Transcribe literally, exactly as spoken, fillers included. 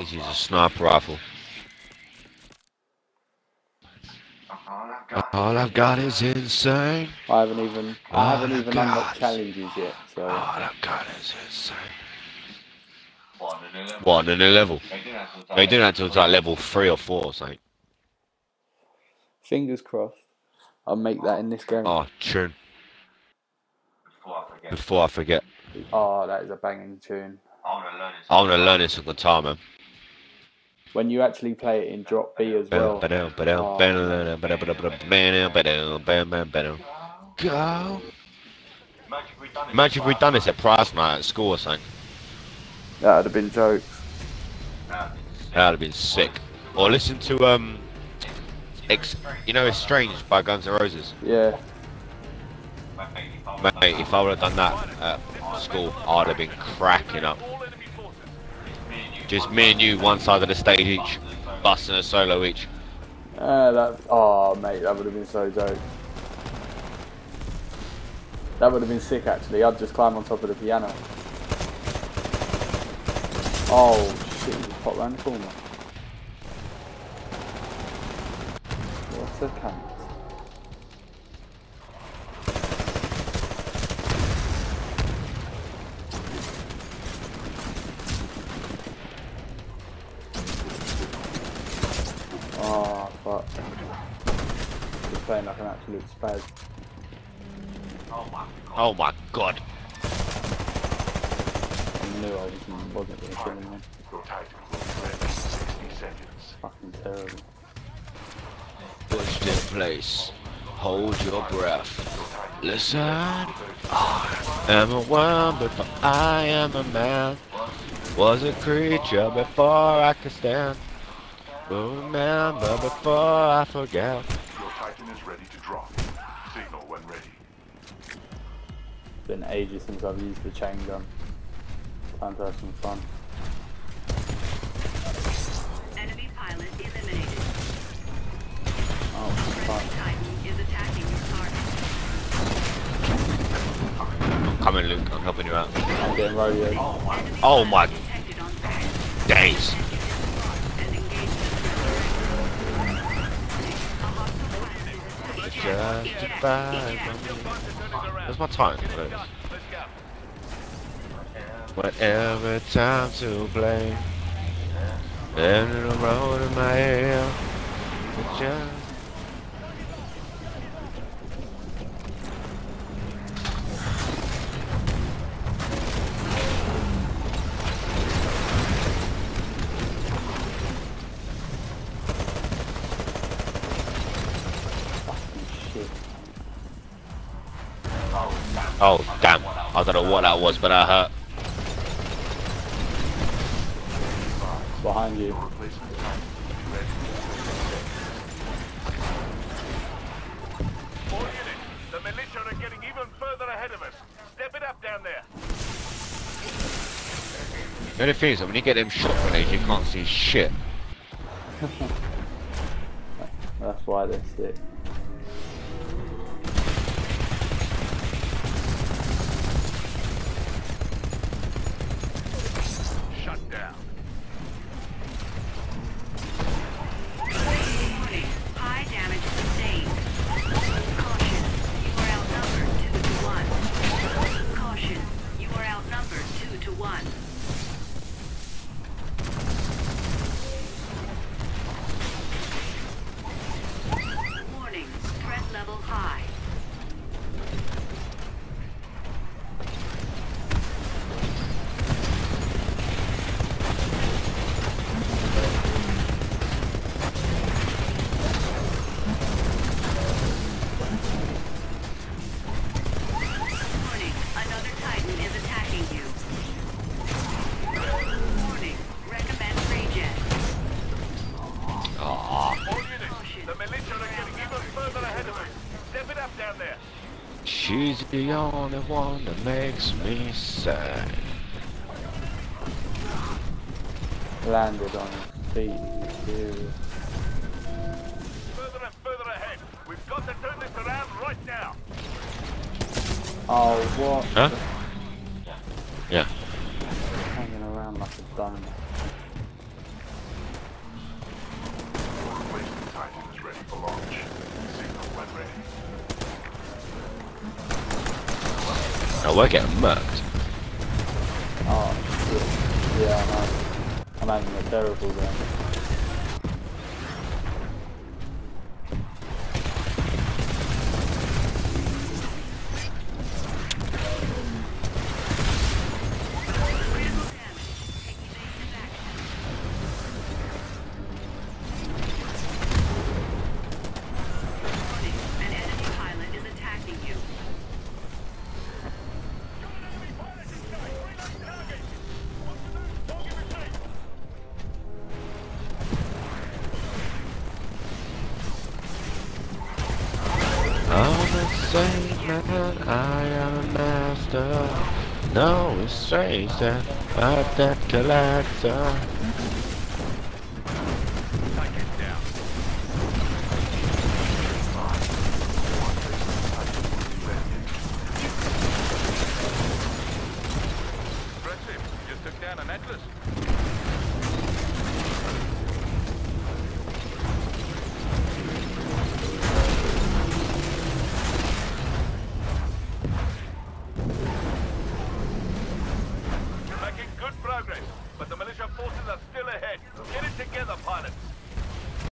Let's use a sniper rifle. All I've got is insane. I haven't even All I haven't I've even unlocked challenges yet. So. All I've got is insane. What, a new level? They do that till it's like level three or four or something. Fingers crossed. I'll make that in this game. Oh, tune. Before I forget. Before I forget. Oh, that is a banging tune. I want to learn this on guitar, man. When you actually play it in drop B as well. Oh. Go. Imagine if we'd done this at prize night at school or something. That would have been jokes. That would have been sick. Or listen to, um, Ex you know, Estrange by Guns N' Roses. Yeah. Mate, if I would have done that at school, I'd have been cracking up. Just me and you, one side of the stage each, busting a solo each. Uh, that, oh, mate, that would have been so dope. That would have been sick, actually. I'd just climb on top of the piano. Oh, shit, you just popped round the corner. What a cunt. Playing like an absolute spaz. Oh my god. Oh my god. I knew I was, wasn't going to kill anyone. Fucking terrible. Push this place. Hold your breath. Listen. I am a worm before I am a man. Was a creature before I could stand. Remember before I forget. Is ready to drop. Signal when ready. It's been ages since I've used the chain gun. Time to have some fun. Enemy pilot eliminated. Oh, fuck. Titan is attacking your target. I'm coming, Luke. I'm helping you out. I'm getting rodeo. Oh my. Oh my. Days. That's my time. Whatever time to play. And in the road in my ear. Oh damn, I don't know what that was, but I hurt. Behind you. All units, the militia are getting even further ahead of us. Step it up down there. The only thing is that when you get them shot grenades, you can't see shit. That's why they're sick. She's the only one that makes me sad. Landed on his feet. Further and further ahead. We've got to turn this around right now. Oh, what? Huh? Yeah. Hanging around like a donut. Now we're getting murked. Oh, shit. Yeah, I know. I'm having a terrible game. No, it's strange that I'm that collector.